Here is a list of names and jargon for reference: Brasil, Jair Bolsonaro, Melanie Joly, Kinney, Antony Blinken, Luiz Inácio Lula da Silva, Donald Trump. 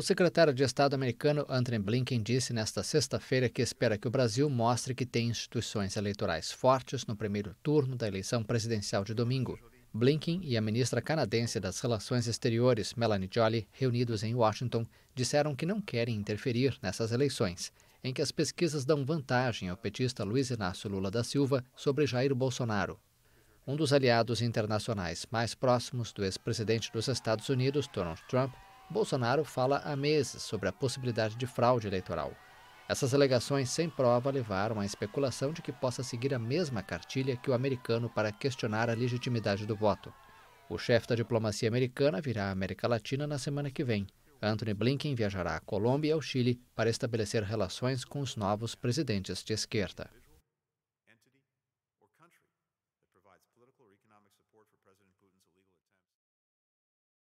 O secretário de Estado americano Antony Blinken disse nesta sexta-feira que espera que o Brasil mostre que tem instituições eleitorais fortes no primeiro turno da eleição presidencial de domingo. Blinken e a ministra canadense das Relações Exteriores, Melanie Joly, reunidos em Washington, disseram que não querem interferir nessas eleições, em que as pesquisas dão vantagem ao petista Luiz Inácio Lula da Silva sobre Jair Bolsonaro. Um dos aliados internacionais mais próximos do ex-presidente dos Estados Unidos, Donald Trump, Bolsonaro fala há meses sobre a possibilidade de fraude eleitoral. Essas alegações sem prova levaram à especulação de que possa seguir a mesma cartilha que o americano para questionar a legitimidade do voto. O chefe da diplomacia americana virá à América Latina na semana que vem. Antony Blinken viajará à Colômbia e ao Chile para estabelecer relações com os novos presidentes de esquerda.